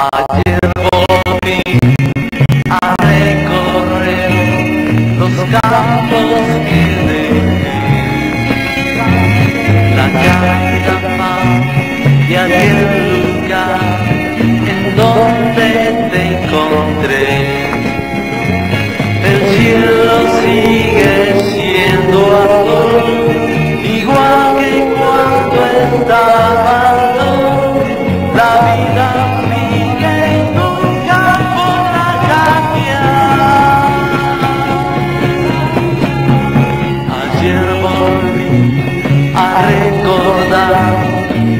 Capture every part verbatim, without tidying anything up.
Ayer volví a recorrer los campos que dejé, la cama y aquel lugar en donde te encontré. El cielo sigue siendo azul, igual que cuando estaba. La vida a recordar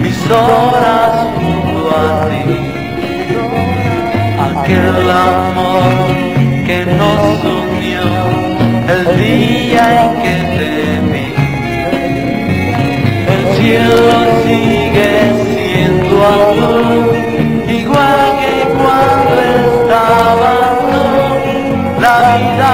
mis horas junto a ti, aquel amor que nos unió el día en que te vi. El cielo sigue siendo azul, igual que cuando estaba tú. La vida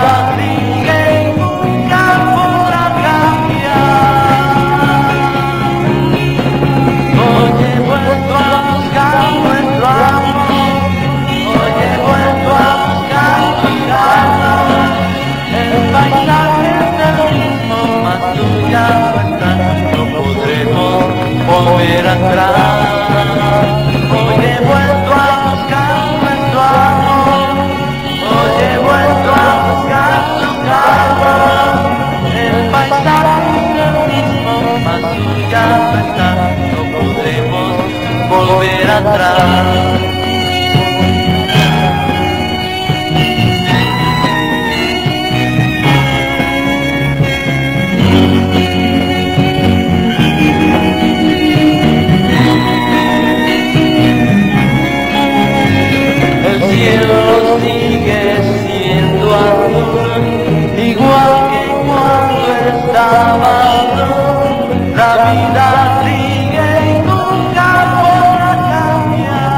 volver atrás. Hoy he vuelto a buscar nuestro amor, hoy he vuelto a buscar nuestro amor. El paisaje es el mismo, mas tú ya no estás, no podremos volver atrás. La vida sigue y nunca podrá cambiar.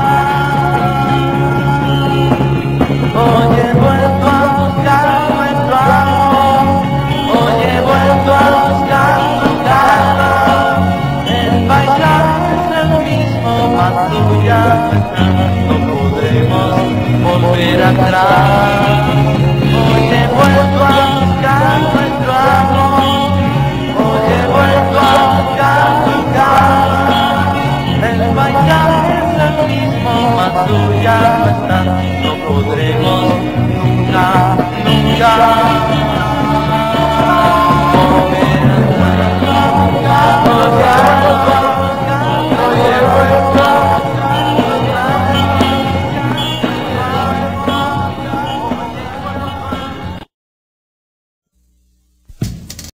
Hoy he vuelto a buscar nuestro amor, hoy he vuelto a buscar nuestro amor. El paisaje es el mismo, mas tú ya no podremos volver atrás. Hoy he vuelto a buscar nuestro amor, el paisaje es el mismo, más tuya no está.